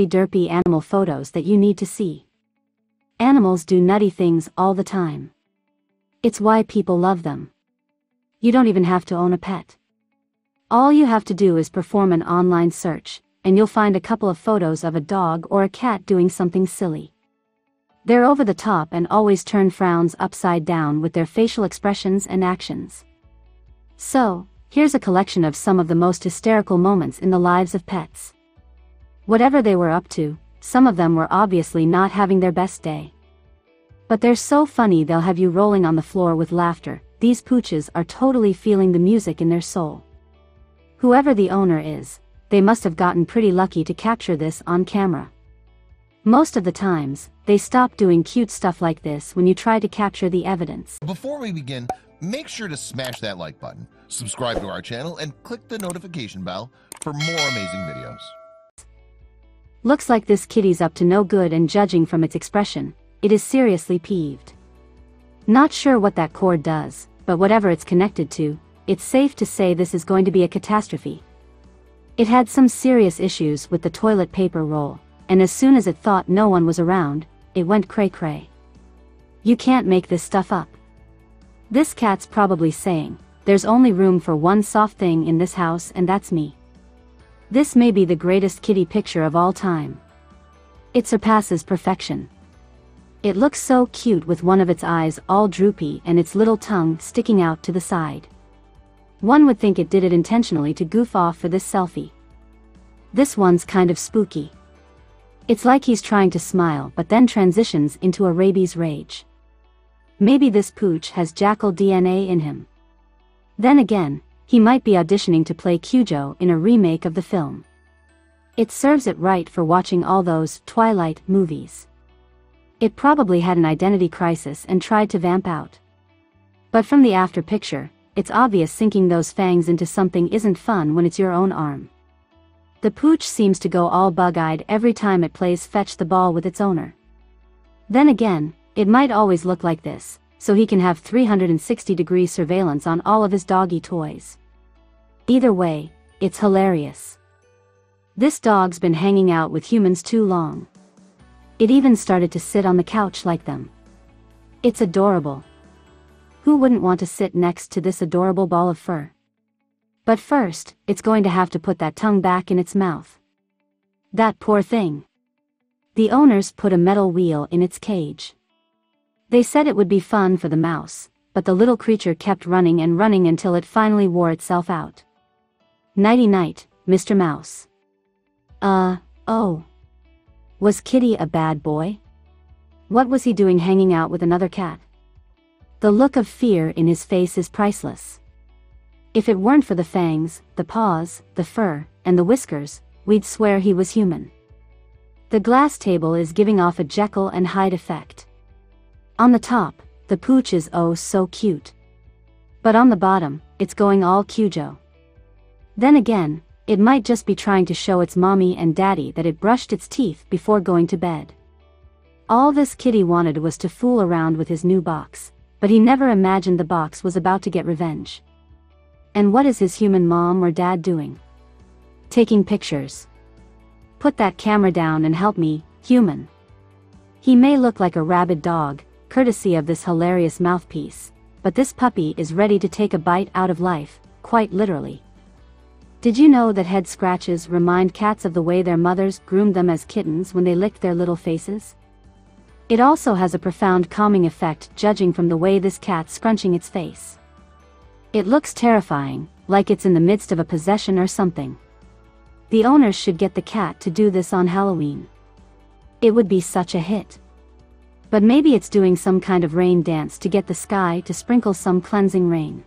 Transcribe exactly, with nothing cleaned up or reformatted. Derpy animal photos that you need to see. Animals do nutty things all the time. It's why people love them. You don't even have to own a pet. All you have to do is perform an online search, and you'll find a couple of photos of a dog or a cat doing something silly. They're over the top and always turn frowns upside down with their facial expressions and actions. So, here's a collection of some of the most hysterical moments in the lives of pets. Whatever they were up to, some of them were obviously not having their best day. But they're so funny they'll have you rolling on the floor with laughter. These pooches are totally feeling the music in their soul. Whoever the owner is, they must have gotten pretty lucky to capture this on camera. Most of the times, they stop doing cute stuff like this when you try to capture the evidence. Before we begin, make sure to smash that like button, subscribe to our channel, and click the notification bell for more amazing videos. Looks like this kitty's up to no good, and judging from its expression, it is seriously peeved. Not sure what that cord does, but whatever it's connected to, it's safe to say this is going to be a catastrophe. It had some serious issues with the toilet paper roll, and as soon as it thought no one was around, it went cray-cray. You can't make this stuff up. This cat's probably saying, "There's only room for one soft thing in this house, and that's me." This may be the greatest kitty picture of all time. It surpasses perfection. It looks so cute with one of its eyes all droopy and its little tongue sticking out to the side. One would think it did it intentionally to goof off for this selfie. This one's kind of spooky. It's like he's trying to smile but then transitions into a rabies rage. Maybe this pooch has jackal D N A in him. Then again, he might be auditioning to play Cujo in a remake of the film. It serves it right for watching all those Twilight movies. It probably had an identity crisis and tried to vamp out. But from the after picture, it's obvious sinking those fangs into something isn't fun when it's your own arm. The pooch seems to go all bug-eyed every time it plays fetch the ball with its owner. Then again, it might always look like this, so he can have three hundred sixty degree surveillance on all of his doggy toys. Either way, it's hilarious. This dog's been hanging out with humans too long. It even started to sit on the couch like them. It's adorable. Who wouldn't want to sit next to this adorable ball of fur? But first, it's going to have to put that tongue back in its mouth. That poor thing. The owners put a metal wheel in its cage. They said it would be fun for the mouse, but the little creature kept running and running until it finally wore itself out. Nighty-night, Mister Mouse. Uh, oh. Was Kitty a bad boy? What was he doing hanging out with another cat? The look of fear in his face is priceless. If it weren't for the fangs, the paws, the fur, and the whiskers, we'd swear he was human. The glass table is giving off a Jekyll and Hyde effect. On the top, the pooch is oh so cute. But on the bottom, it's going all Cujo. Then again, it might just be trying to show its mommy and daddy that it brushed its teeth before going to bed. All this kitty wanted was to fool around with his new box, but he never imagined the box was about to get revenge. And what is his human mom or dad doing? Taking pictures. Put that camera down and help me, human. He may look like a rabid dog, courtesy of this hilarious mouthpiece, but this puppy is ready to take a bite out of life, quite literally. Did you know that head scratches remind cats of the way their mothers groomed them as kittens when they licked their little faces? It also has a profound calming effect, judging from the way this cat's scrunching its face. It looks terrifying, like it's in the midst of a possession or something. The owners should get the cat to do this on Halloween. It would be such a hit. But maybe it's doing some kind of rain dance to get the sky to sprinkle some cleansing rain.